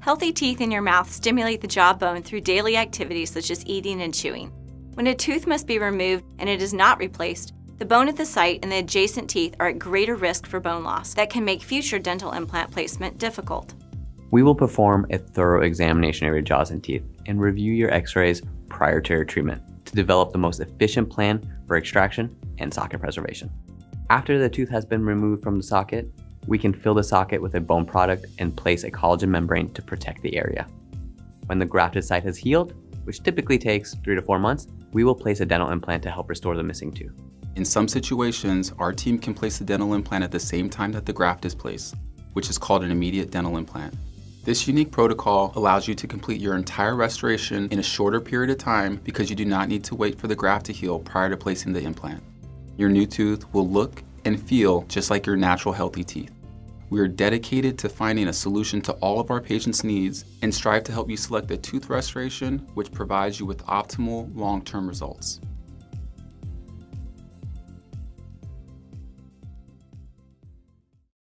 Healthy teeth in your mouth stimulate the jawbone through daily activities such as eating and chewing. When a tooth must be removed and it is not replaced, the bone at the site and the adjacent teeth are at greater risk for bone loss that can make future dental implant placement difficult. We will perform a thorough examination of your jaws and teeth and review your x-rays prior to your treatment to develop the most efficient plan for extraction and socket preservation. After the tooth has been removed from the socket, we can fill the socket with a bone product and place a collagen membrane to protect the area. When the grafted site has healed, which typically takes 3 to 4 months, we will place a dental implant to help restore the missing tooth. In some situations, our team can place the dental implant at the same time that the graft is placed, which is called an immediate dental implant. This unique protocol allows you to complete your entire restoration in a shorter period of time because you do not need to wait for the graft to heal prior to placing the implant. Your new tooth will look and feel just like your natural healthy teeth. We are dedicated to finding a solution to all of our patients' needs and strive to help you select a tooth restoration which provides you with optimal long-term results.